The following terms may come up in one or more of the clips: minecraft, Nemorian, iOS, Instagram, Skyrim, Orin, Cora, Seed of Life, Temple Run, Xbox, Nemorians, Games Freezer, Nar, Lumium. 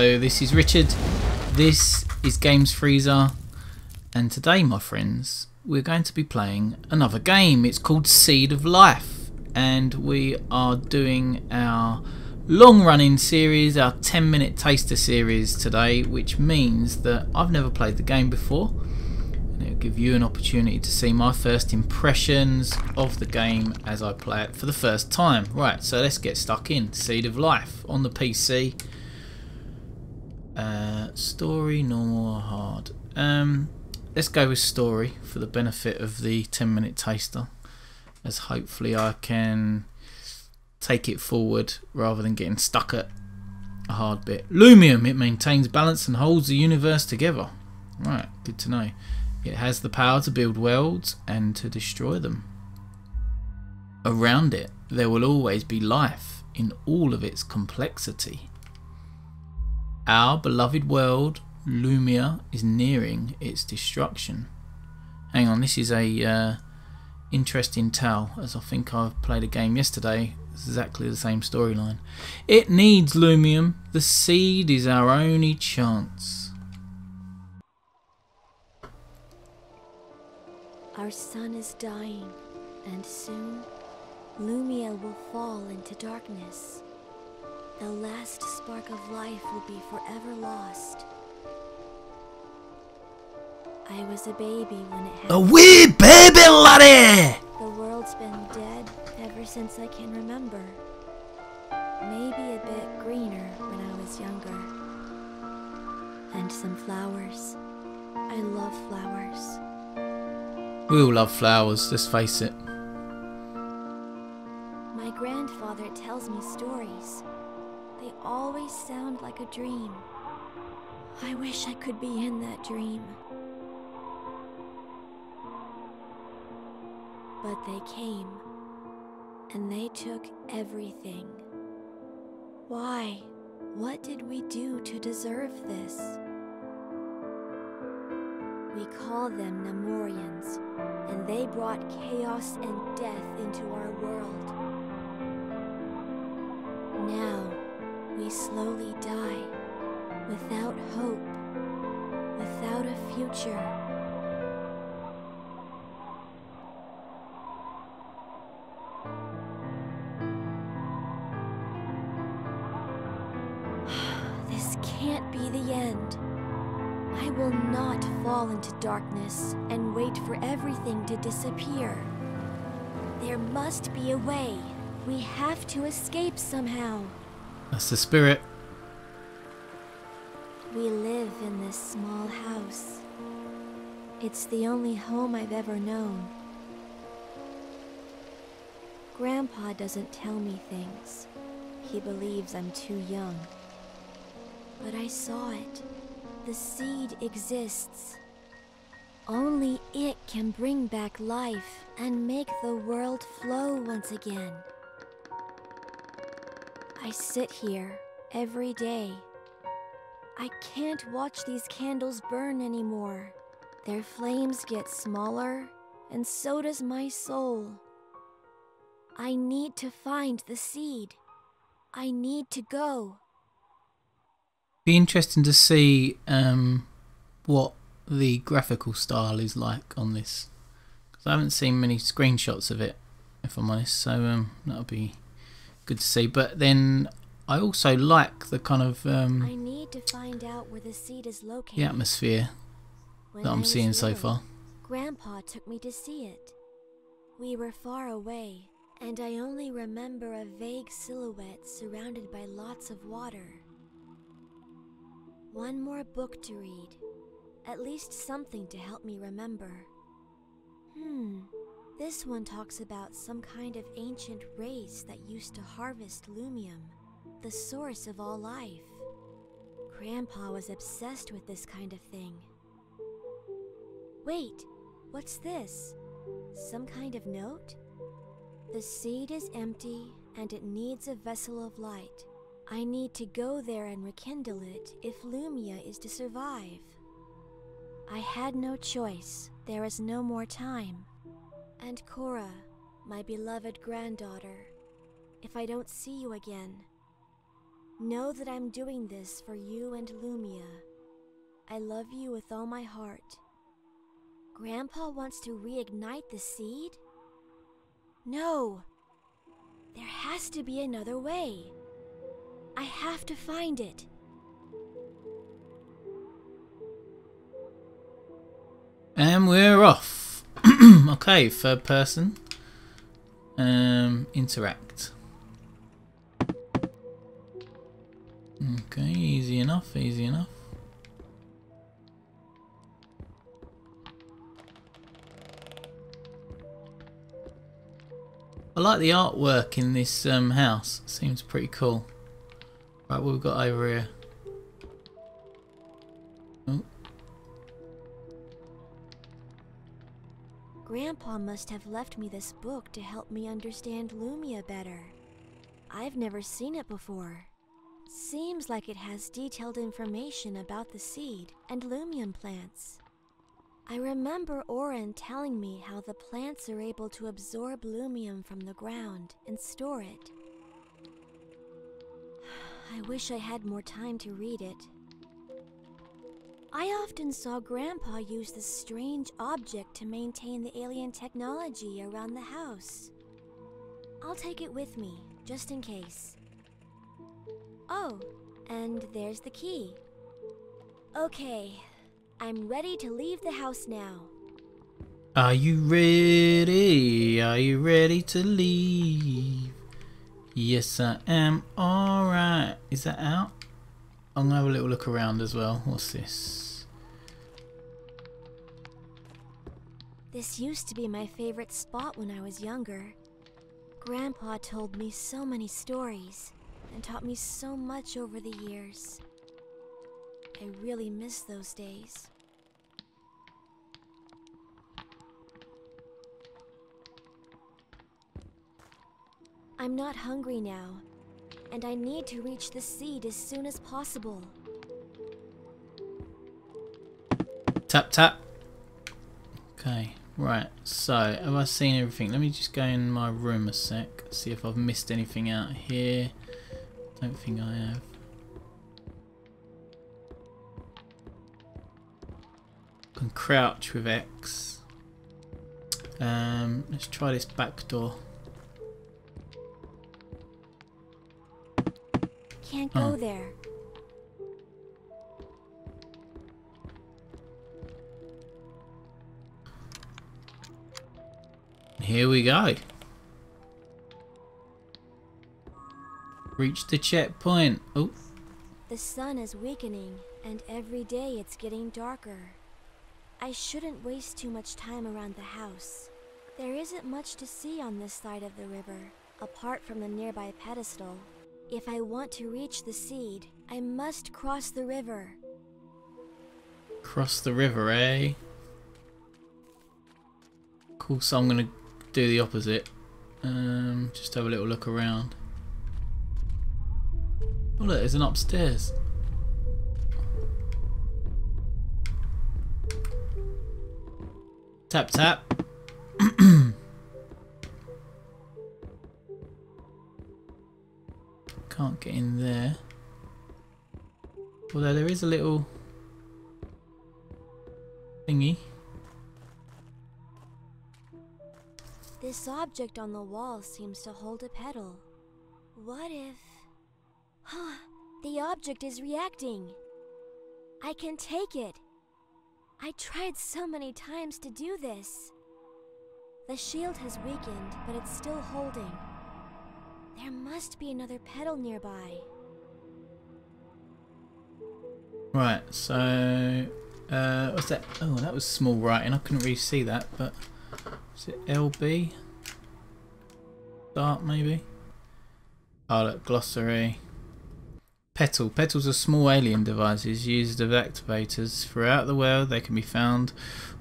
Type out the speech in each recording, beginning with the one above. Hello, this is Richard, this is Games Freezer, and today, my friends, we're going to be playing another game. It's called Seed of Life, and we are doing our long-running series, our 10-minute taster series today, which means that I've never played the game before, and it'll give you an opportunity to see my first impressions of the game as I play it for the first time. Right, so let's get stuck in. Seed of Life on the PC. Story, normal or hard? Let's go with story for the benefit of the 10-minute taster, as hopefully I can take it forward rather than getting stuck at a hard bit. Lumium, it maintains balance and holds the universe together. Right, good to know. It has the power to build worlds and to destroy them. Around it, there will always be life in all of its complexity. Our beloved world, Lumia, is nearing its destruction. Hang on, this is a interesting tale, as I think I played a game yesterday. It's exactly the same storyline. It needs Lumium. The seed is our only chance. Our sun is dying, and soon Lumia will fall into darkness. The last spark of life will be forever lost. I was a baby when it happened. A wee baby laddie! The world's been dead ever since I can remember. Maybe a bit greener when I was younger. And some flowers. I love flowers. We all love flowers, let's face it. My grandfather tells me stories. They always sound like a dream. I wish I could be in that dream. But they came, and they took everything. Why? What did we do to deserve this? We call them Nemorians, and they brought chaos and death into our world. Now, we slowly die, without hope, without a future. This can't be the end. I will not fall into darkness and wait for everything to disappear. There must be a way. We have to escape somehow. That's the spirit. We live in this small house. It's the only home I've ever known. Grandpa doesn't tell me things. He believes I'm too young. But I saw it. The seed exists. Only it can bring back life and make the world flow once again. I sit here every day. I can't watch these candles burn anymore. Their flames get smaller, and so does my soul. I need to find the seed. I need to go. Be interesting to see what the graphical style is like on this, because I haven't seen many screenshots of it, if I'm honest. So that'll be good to see. But then I also like the kind of I need to find out where the seed is located. The atmosphere when that I'm seeing young, so far. Grandpa took me to see it. We were far away, and I only remember a vague silhouette surrounded by lots of water. One more book to read, at least something to help me remember. This one talks about some kind of ancient race that used to harvest Lumium, the source of all life. Grandpa was obsessed with this kind of thing. Wait, what's this? Some kind of note? The seed is empty and it needs a vessel of light. I need to go there and rekindle it if Lumia is to survive. I had no choice. There is no more time. And Cora, my beloved granddaughter, if I don't see you again, Know that I'm doing this for you and Lumia. I love you with all my heart. Grandpa wants to reignite the seed? No! There has to be another way. I have to find it. And we're off. Okay, third person. Interact. Okay, easy enough, easy enough. I like the artwork in this house. Seems pretty cool. Right, what we've got over here. Oh. Grandpa must have left me this book to help me understand Lumia better. I've never seen it before. Seems like it has detailed information about the seed and Lumium plants. I remember Orin telling me how the plants are able to absorb Lumium from the ground and store it. I wish I had more time to read it. I often saw Grandpa use this strange object to maintain the alien technology around the house. I'll take it with me, just in case. Oh, and there's the key. Okay, I'm ready to leave the house now. Are you ready? Are you ready to leave? Yes, I am. Alright, is that out? I'm going to have a little look around as well. What's this? This used to be my favorite spot when I was younger. Grandpa told me so many stories and taught me so much over the years. I really miss those days. I'm not hungry now, and I need to reach the seed as soon as possible. Tap tap. Okay, right, so have I seen everything? Let me just go in my room a sec, see if I've missed anything out here. Don't think I have. Can crouch with X. Let's try this back door. Can't go there. Here we go. Reach the checkpoint. Oh. The sun is weakening, and every day it's getting darker. I shouldn't waste too much time around the house. There isn't much to see on this side of the river, apart from the nearby pedestal. If I want to reach the seed, I must cross the river. Cross the river, eh? Cool, so I'm gonna do the opposite. Just have a little look around. Oh look, there's an upstairs. Tap tap. Can't get in there. Although there is a little thingy. This object on the wall seems to hold a pedal. What if... Huh, the object is reacting. I can take it. I tried so many times to do this. The shield has weakened, but it's still holding. There must be another pedal nearby. Right, so... what's that? Oh, that was small writing. I couldn't really see that, but... Is it LB? Start, maybe? Oh, look, glossary. Petal. Petals are small alien devices used as activators throughout the world. They can be found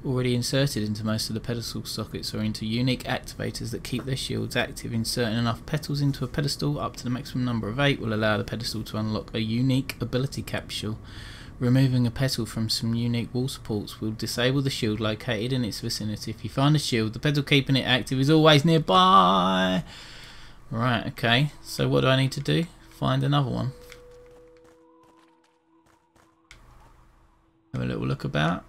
already inserted into most of the pedestal sockets or into unique activators that keep their shields active. Inserting enough petals into a pedestal up to the maximum number of 8 will allow the pedestal to unlock a unique ability capsule. Removing a petal from some unique wall supports will disable the shield located in its vicinity. If you find a shield, the petal keeping it active is always nearby. Right, okay. So what do I need to do? Find another one. Have a little look about.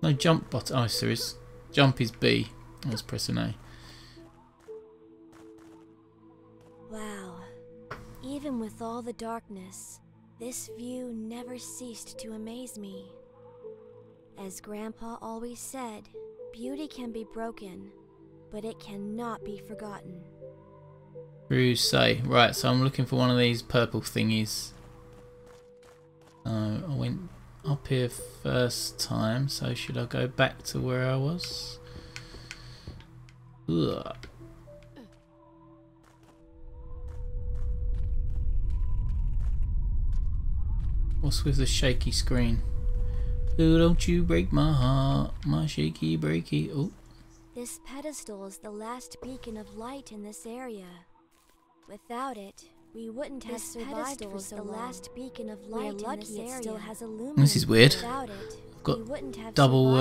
No jump button. Oh, so it's jump is B. I was pressing A. Wow. Even with all the darkness, this view never ceased to amaze me. As Grandpa always said, beauty can be broken, but it cannot be forgotten. True say. Right, so I'm looking for one of these purple thingies. I went up here first time, so should I go back to where I was? Ugh. What's with the shaky screen? Oh, don't you break my heart, my shaky breaky. Oh. This pedestal is the last beacon of light in this area. Without it, we wouldn't have survived for so long. The last beacon of light in this area still has a lumen. This is weird. I've got double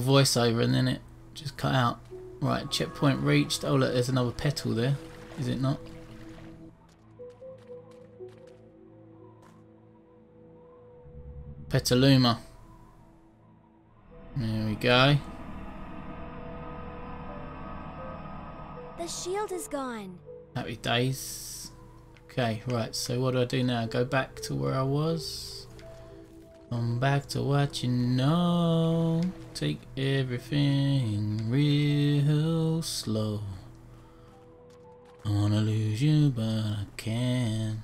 voiceover and then it just cut out. Right, checkpoint reached. Oh look, there's another petal there, is it not? Petaluma. There we go. The shield is gone. Happy days. Okay, right, so what do I do now? Go back to where I was. Come back to what you know. Take everything real slow. I wanna lose you, but I can't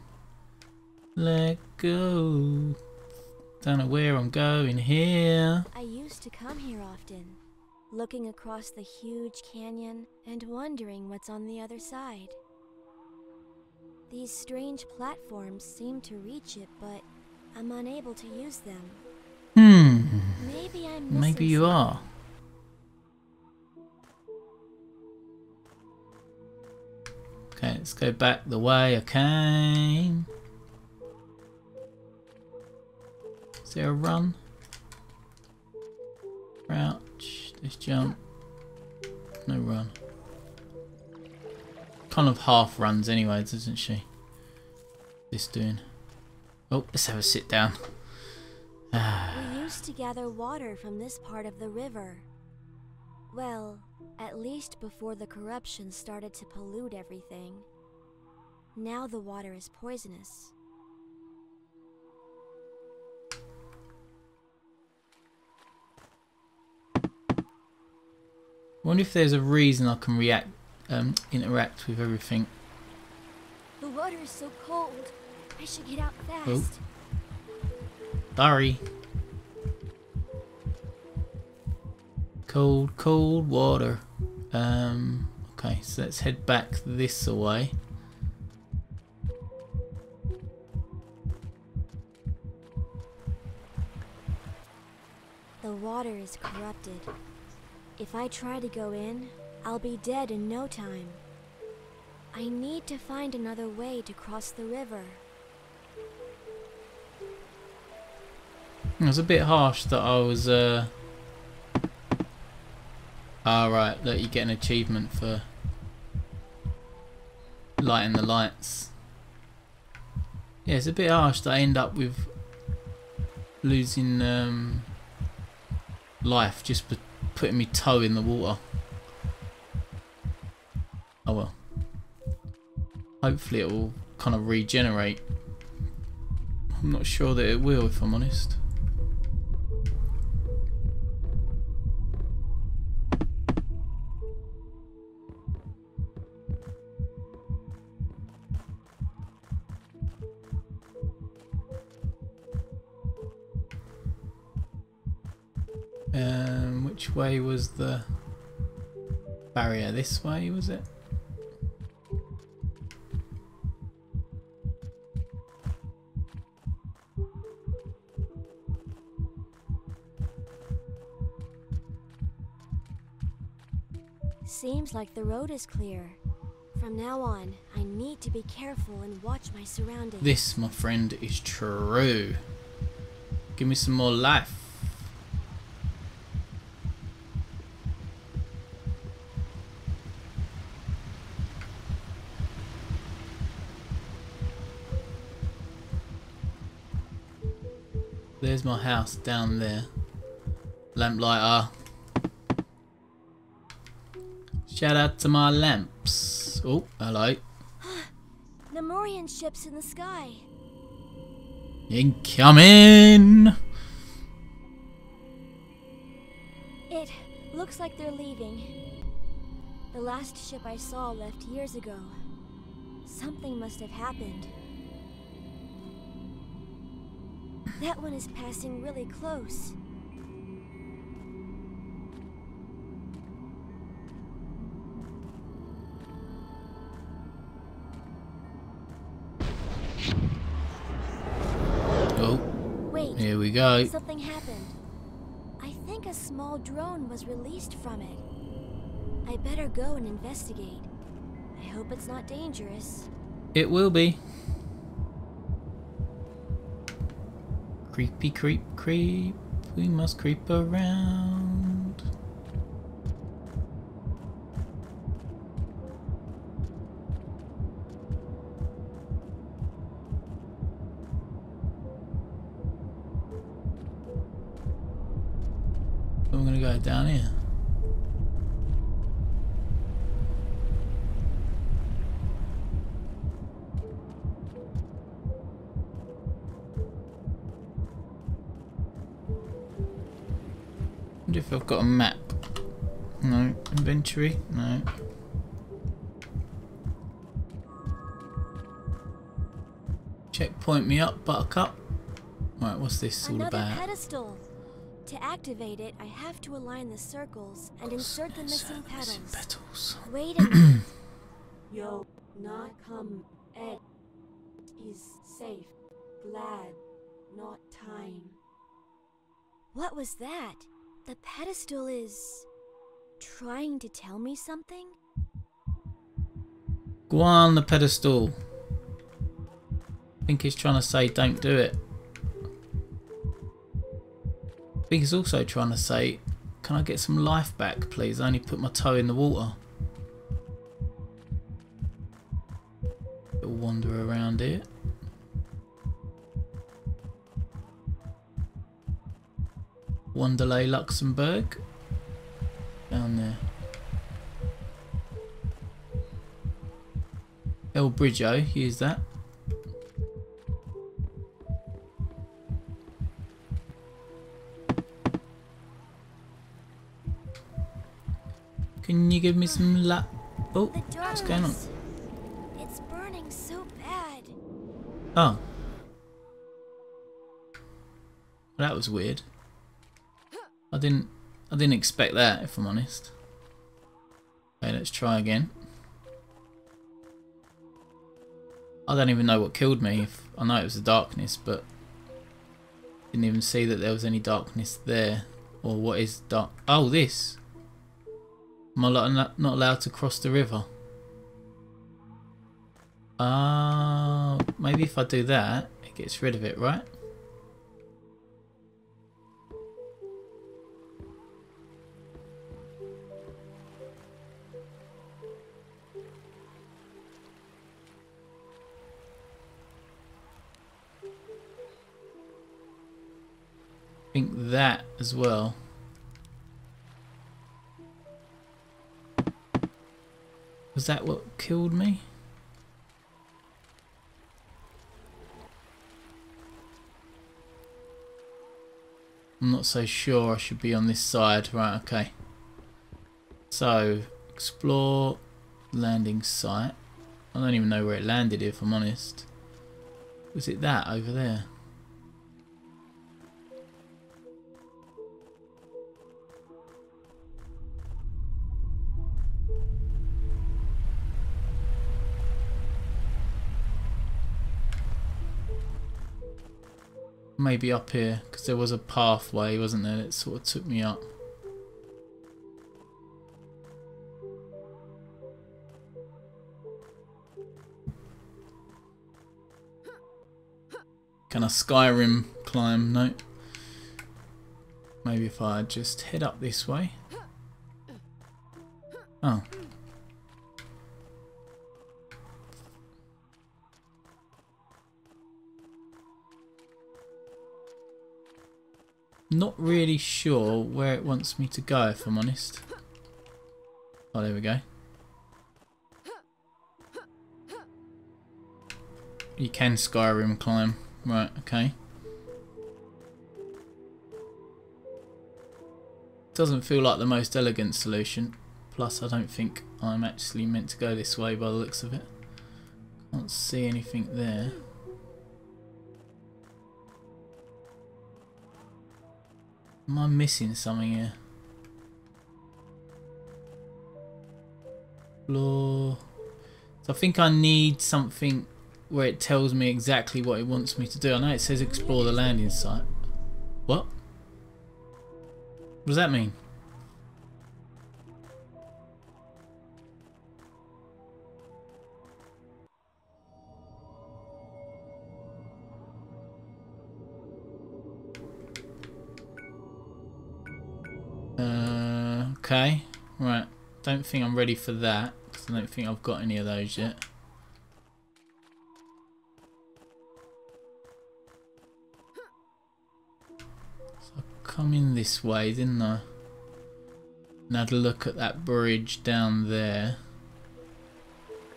let go. Don't know where I'm going here. I used to come here often, looking across the huge canyon and wondering what's on the other side. These strange platforms seem to reach it, but I'm unable to use them. Hmm. Maybe I'm missing. Maybe you are. Okay, let's go back the way I came. Is there a run? Crouch, just jump. No run. Kind of half runs anyway, doesn't she? This doing. Oh, let's have a sit down. We used to gather water from this part of the river. Well, at least before the corruption started to pollute everything. Now the water is poisonous. I wonder if there's a reason I can interact with everything. The water is so cold. I should get out fast. Oh. Sorry. Cold, cold water. Okay, so let's head back this way. The water is corrupted. If I try to go in, I'll be dead in no time. I need to find another way to cross the river. It was a bit harsh that I was, Alright, look, you get an achievement for lighting the lights. Yeah, it's a bit harsh that I end up with losing, life just for putting me toe in the water. Oh well. Hopefully it will kind of regenerate. I'm not sure that it will, if I'm honest. Which way was the barrier? This way, was it? Seems like the road is clear. From now on, I need to be careful and watch my surroundings. This, my friend, is true. Give me some more life. There's my house down there. Lamplighter. Shout out to my lamps. Oh, hello. Nemorian ships in the sky. Incoming! It looks like they're leaving. The last ship I saw left years ago. Something must have happened. That one is passing really close. Here we go. Something happened. I think a small drone was released from it. I better go and investigate. I hope it's not dangerous. It will be. Creepy, creep, creep. We must creep around. I'm gonna go down here. Wonder if I've got a map. No. Inventory? No. Checkpoint me up, buttercup. Right, what's this all about? Another pedestal. To activate it, I have to align the circles and insert the missing petals. Wait a minute. Yo, not come. Ed is safe. Glad. Not time. What was that? The pedestal is trying to tell me something? Go on, the pedestal. I think he's trying to say don't do it. I think he's also trying to say, can I get some life back, please? I only put my toe in the water. We'll wander around here. Wanderley, Luxembourg. Down there. El Bridjo, use that. Can you give me some la... Oh, what's going on? It's burning so bad. Oh. Well, that was weird. I didn't expect that, if I'm honest. Okay, let's try again. I don't even know what killed me. I know it was the darkness, but... Didn't even see that there was any darkness there. Or what is dark... Oh, this! Am I not allowed to cross the river? Maybe if I do that, it gets rid of it, right? I think that as well. Was that what killed me? I'm not so sure. I should be on this side. Right, okay. So, explore landing site. I don't even know where it landed, if I'm honest. Was it that over there? Maybe up here, because there was a pathway, wasn't there, that sort of took me up. Can I Skyrim climb? No. Maybe if I just head up this way. Oh. Not really sure where it wants me to go, if I'm honest. Oh, there we go. You can Skyrim climb. Right, okay. Doesn't feel like the most elegant solution. Plus, I don't think I'm actually meant to go this way by the looks of it. Can't see anything there. Am I missing something here? Floor. So I think I need something where it tells me exactly what it wants me to do. I know it says explore the landing site. What? What does that mean? Okay, right. Don't think I'm ready for that, because I don't think I've got any of those yet. Come in this way, didn't I? And had a look at that bridge down there.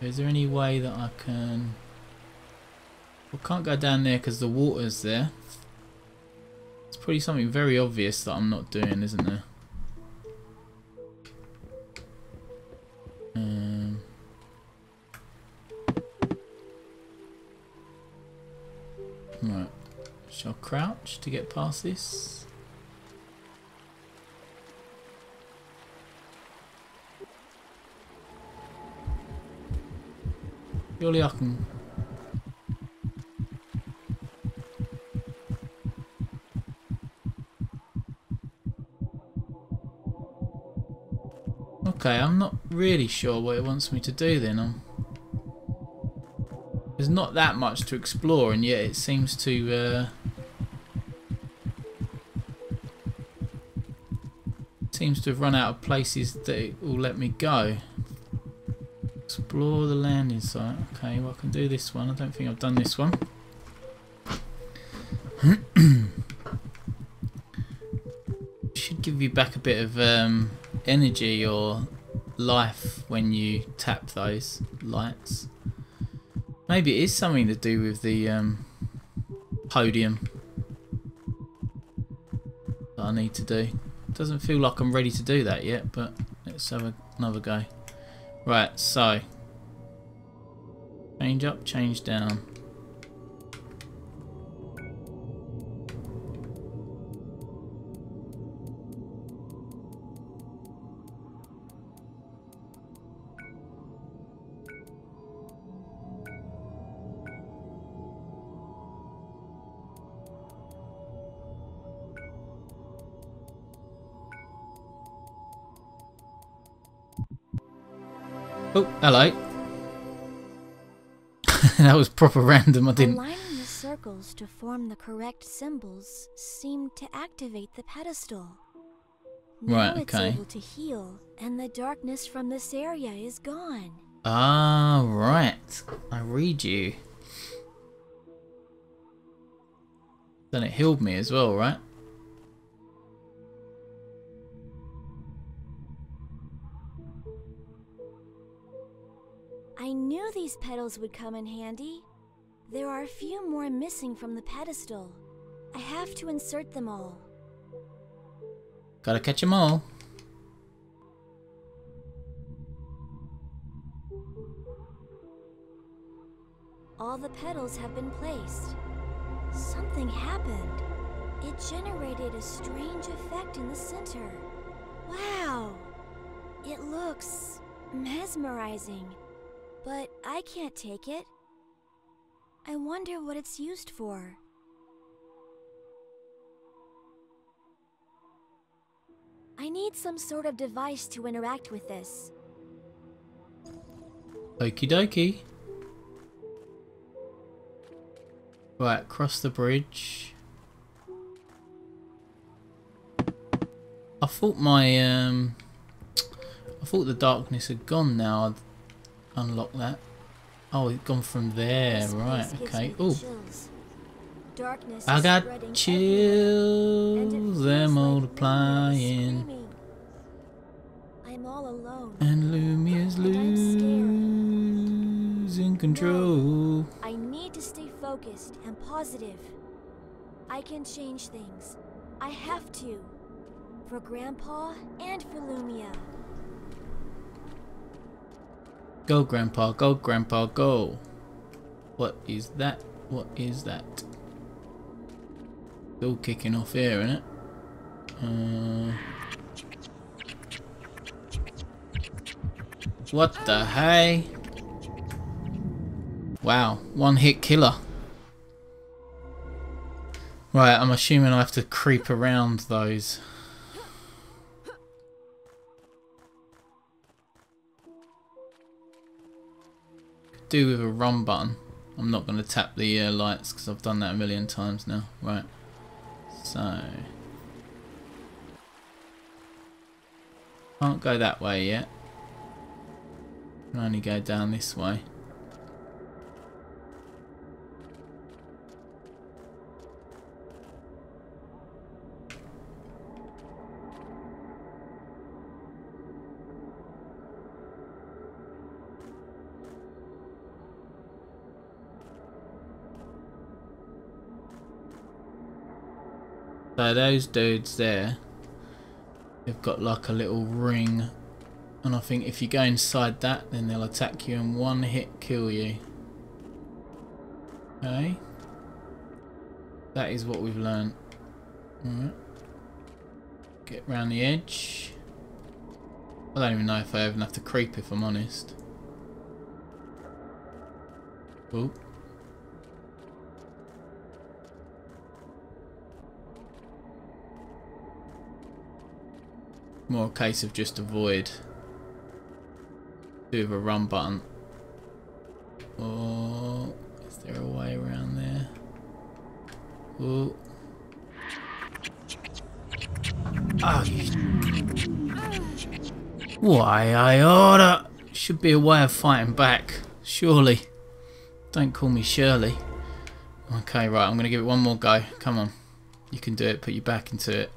Is there any way that I can... Well, can't go down there because the water's there. It's probably something very obvious that I'm not doing, isn't there? Right. Shall I crouch to get past this? Surely I can. Okay, I'm not really sure what it wants me to do then. There's not that much to explore, and yet it seems to have run out of places that it will let me go. Explore the landing site. Okay, well I can do this one. I don't think I've done this one. Should give you back a bit of energy or life when you tap those lights. Maybe it is something to do with the podium that I need to do. Doesn't feel like I'm ready to do that yet, but let's have another go. Right, so change up, change down. Oh, hello. That was proper random, I didn't... Aligning the circles to form the correct symbols seemed to activate the pedestal. Right, now okay. It's able to heal, and the darkness from this area is gone. Ah, right. I read you. Then it healed me as well, right? I knew these petals would come in handy. There are a few more missing from the pedestal. I have to insert them all. Gotta catch them all. All the petals have been placed. Something happened. It generated a strange effect in the center. Wow! It looks mesmerizing. But I can't take it. I wonder what it's used for. I need some sort of device to interact with this. Okie dokie. Right, across the bridge. I thought my I thought the darkness had gone now. Unlock that. Oh, it's gone from there, right, okay. Oh. I got chills, they're multiplying. I'm all alone. And Lumia's losing control. I need to stay focused and positive. I can change things. I have to. For Grandpa and for Lumia. Go, Grandpa, go, Grandpa, go. What is that? What is that? Still kicking off here, innit? What the hey? Wow, one hit killer. Right, I'm assuming I have to creep around those. Do with a run button. I'm not going to tap the lights because I've done that a million times now. Right, so can't go that way yet. Can only go down this way. So those dudes there, they've got like a little ring, and I think if you go inside that, then they'll attack you and one hit kill you. Okay, that is what we've learned. All right, get round the edge. I don't even know if I even have to creep, if I'm honest. Ooh. More a case of just avoid. Do with a run button. Oh, is there a way around there? Oh. Oh, why I order? Should be a way of fighting back, surely. Don't call me Shirley. Okay, right, I'm gonna give it one more go. Come on, you can do it. Put your back into it.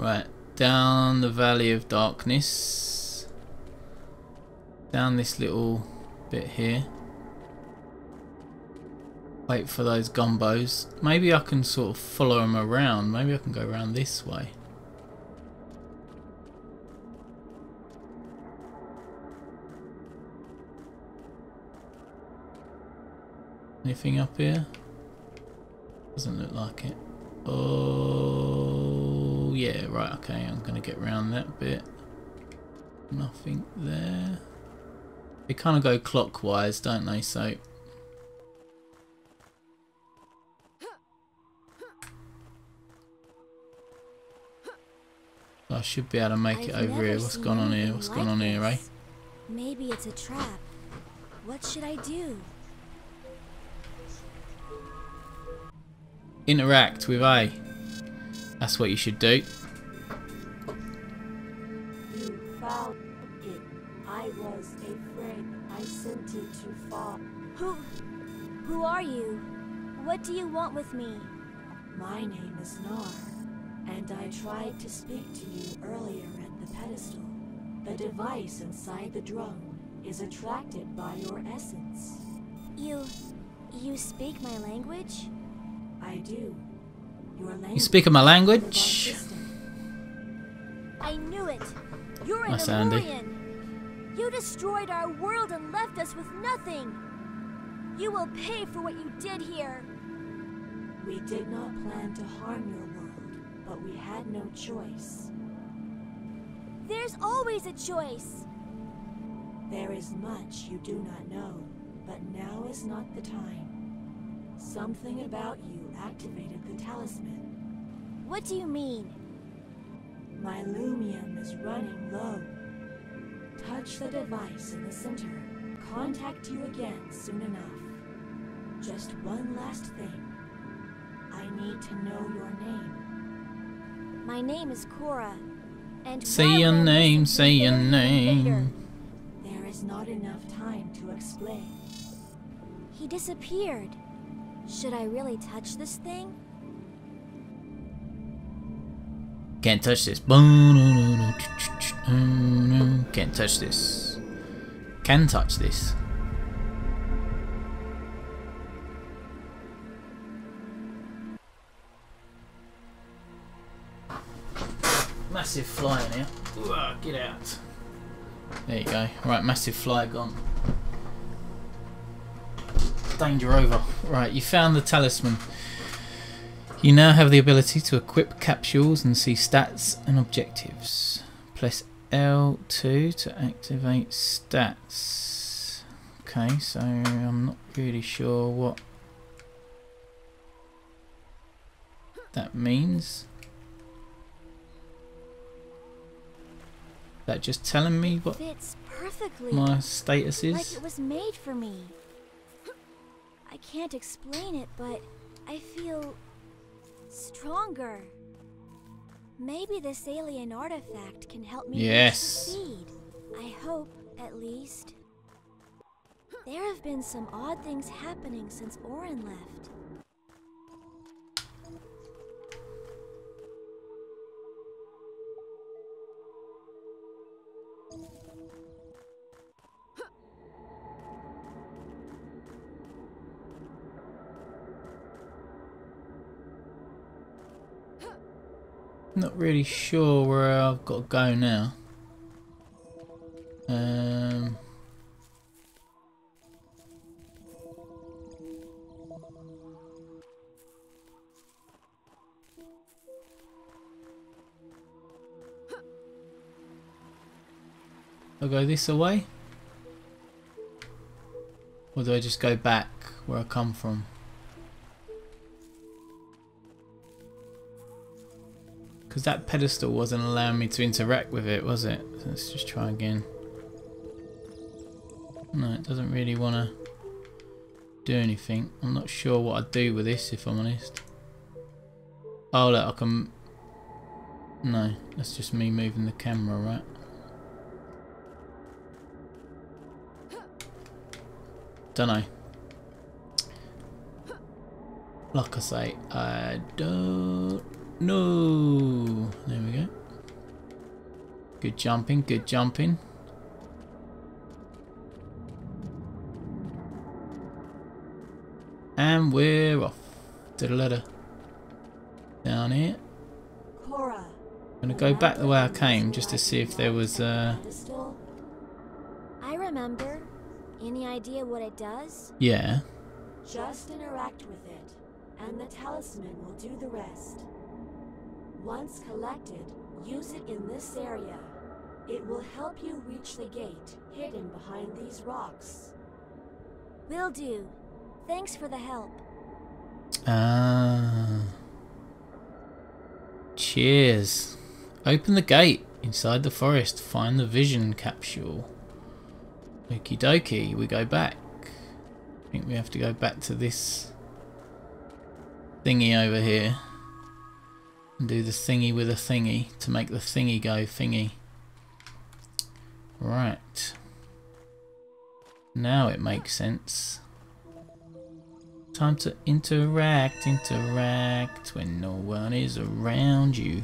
Right, down the valley of darkness, down this little bit here, wait for those gumbos. Maybe I can sort of follow them around, maybe I can go around this way. Anything up here? Doesn't look like it. Oh. Yeah, right, okay, I'm gonna get round that bit. Nothing there. They kind of go clockwise, don't they? So I should be able to make it over here. What's going on here? What's going on here, eh? Maybe it's a trap. What should I do? Interact with A. That's what you should do. You found it. I was afraid. I sent it too far. Who are you? What do you want with me? My name is Nar, and I tried to speak to you earlier at the pedestal. The device inside the drum is attracted by your essence. You speak my language? I do. You speak of my language? I knew it. You're a Nemorian. You destroyed our world and left us with nothing. You will pay for what you did here. We did not plan to harm your world, but we had no choice. There's always a choice. There is much you do not know, but now is not the time. Something about you activated the talisman. What do you mean? My Lumium is running low. Touch the device in the center. Contact you again soon enough. Just one last thing. I need to know your name. My name is Cora, and say your name. There is not enough time to explain. He disappeared. Should I really touch this thing? Can't touch this. Can't touch this. Can touch this. Massive fly in here. Get out. There you go. Right, massive fly gone. Danger over. Right, you found the talisman. You now have the ability to equip capsules and see stats and objectives. Press L2 to activate stats. Okay, so I'm not really sure what that means. That just telling me what fits perfectly. My status is. Like it was made for me. I can't explain it, but I feel stronger. Maybe this alien artifact can help me succeed. I hope, at least. There have been some odd things happening since Orin left. Not really sure where I've got to go now. I'll go this away, or do I just go back where I come from? Because that pedestal wasn't allowing me to interact with it, was it? So let's just try again. No, it doesn't really want to do anything. I'm not sure what I'd do with this, if I'm honest. Oh, look, I can... No, that's just me moving the camera, right? Dunno. Like I say, I don't... No, there we go. Good jumping, good jumping. And we're off to the ladder. Down here. I'm gonna go back the way I came just to see if there was I remember. Any idea what it does? Yeah. Just interact with it, and the talisman will do the rest. Once collected, use it in this area. It will help you reach the gate hidden behind these rocks. Will do. Thanks for the help. Ah. Cheers. Open the gate. Inside the forest, find the vision capsule. Okie dokie, we go back. I think we have to go back to this thingy over here. And do the thingy with a thingy to make the thingy go thingy. Right. Now it makes sense. Time to interact when no one is around you.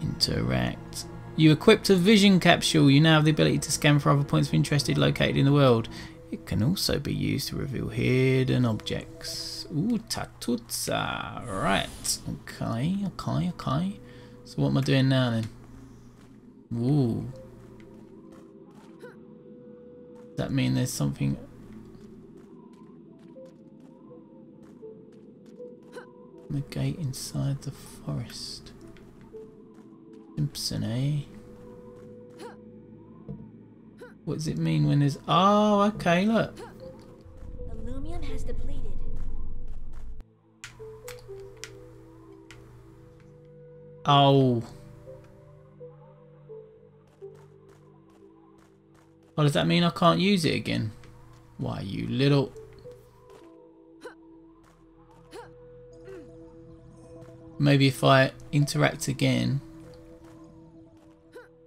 Interact. You equipped a vision capsule. You now have the ability to scan for other points of interest located in the world. It can also be used to reveal hidden objects. Ooh, tatutsa. Right. Okay. So what am I doing now then? Ooh. Does that mean there's something... The gate inside the forest. Simpson, eh? What does it mean when there's... Oh, okay, look. The Lumium has depleted. Oh, does that mean I can't use it again? Why, you little... Maybe if I interact again.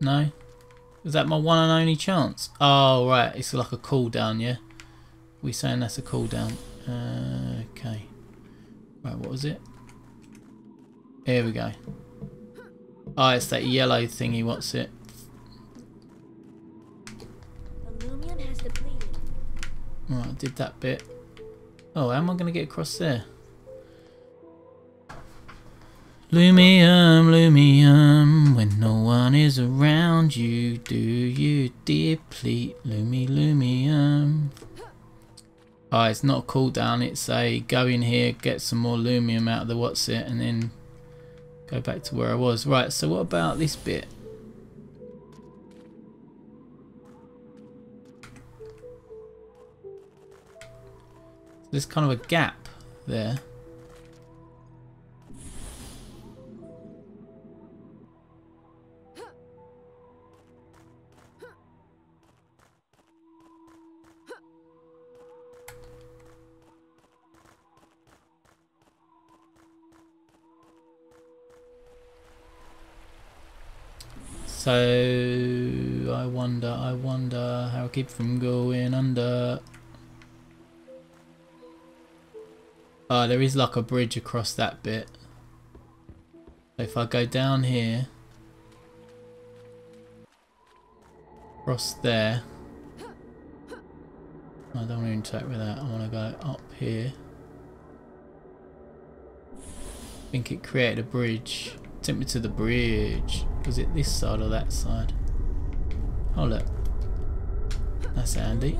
No? Is that my one and only chance? Oh, right. It's like a cooldown, yeah? We're saying that's a cooldown. Okay. Right, what was it? Here we go. Oh, it's that yellow thingy. What's it? Right, I did that bit. Oh, how am I going to get across there? Lumium, Lumium, when no one is around you, do you deplete Lumium? Oh, it's not a cooldown, it's a go in here, get some more Lumium out of the what's it, and then go back to where I was. Right, so what about this bit? There's kind of a gap there. So I wonder how I keep from going under. Oh, there is like a bridge across that bit. So if I go down here, across there. I don't want to interact with that. I want to go up here. I think it created a bridge. Took me to the bridge. Was it this side or that side? Oh look, that's Andy.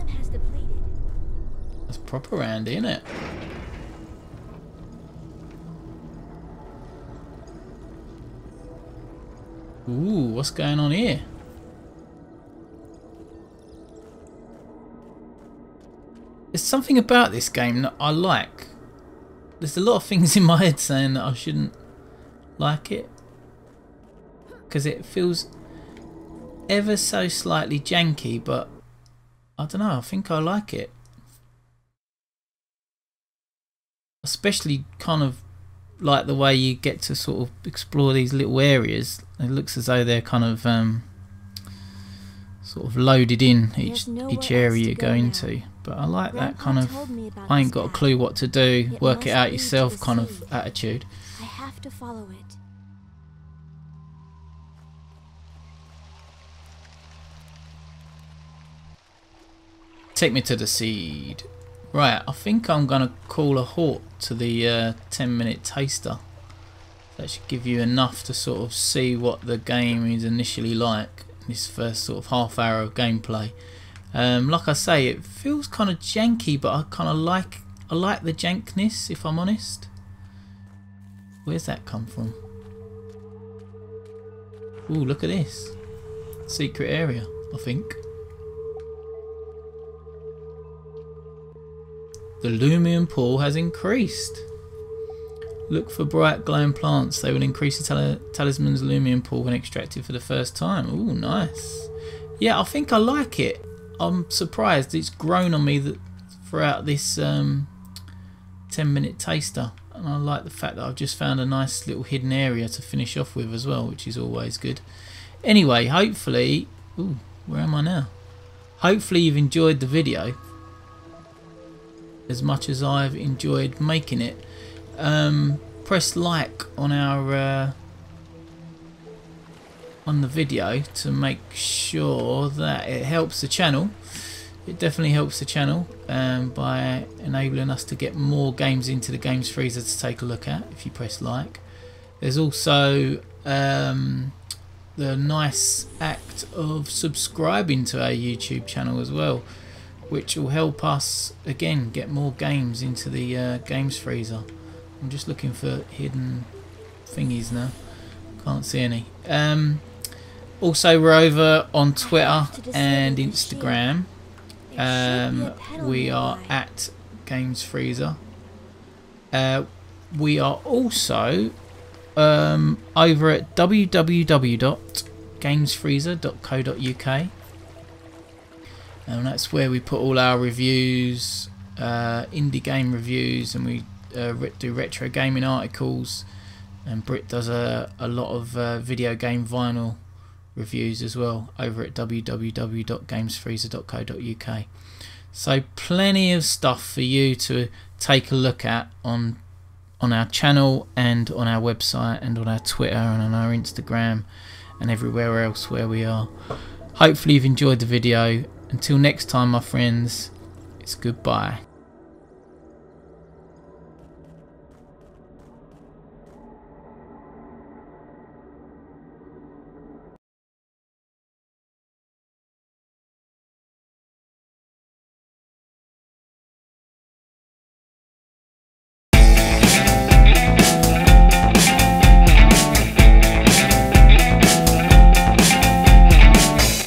That's proper Andy, isn't it? Ooh, what's going on here? There's something about this game that I like. There's a lot of things in my head saying that I shouldn't like it, because it feels ever so slightly janky, but I don't know, I think I like it. Especially kind of like the way you get to sort of explore these little areas. It looks as though they're kind of sort of loaded in each area you go into. But I like that kind of I ain't got a clue what to do, work it out yourself kind of attitude. I have to follow it. Take me to the seed. Right, I think I'm gonna call a halt to the 10-minute taster. That should give you enough to sort of see what the game is initially like in this first sort of half hour of gameplay. Like I say, it feels kind of janky, but I kind of like the jankness, if I'm honest. Where's that come from? Ooh, look at this secret area, I think. The Lumium pool has increased. Look for bright glowing plants. They will increase the talisman's Lumium pool when extracted for the first time. Ooh, nice. Yeah, I think I like it. I'm surprised it's grown on me that throughout this 10-minute taster. And I like the fact that I've just found a nice little hidden area to finish off with as well, which is always good. Anyway, hopefully... Ooh, where am I now? Hopefully you've enjoyed the video as much as I've enjoyed making it. Press like on our on the video to make sure that it helps the channel. It definitely helps the channel by enabling us to get more games into the Games Freezer to take a look at if you press like. There's also the nice act of subscribing to our YouTube channel as well, which will help us again get more games into the Games Freezer. I'm just looking for hidden thingies now, can't see any. Also, we're over on Twitter and Instagram. We are at Games Freezer. We are also over at www.gamesfreezer.co.uk. And that's where we put all our reviews, indie game reviews, and we do retro gaming articles, And Britt does a lot of video game vinyl reviews as well over at www.gamesfreezer.co.uk. So plenty of stuff for you to take a look at on our channel and on our website and on our Twitter and on our Instagram and everywhere else where we are. Hopefully you've enjoyed the video. Until next time, my friends, it's goodbye.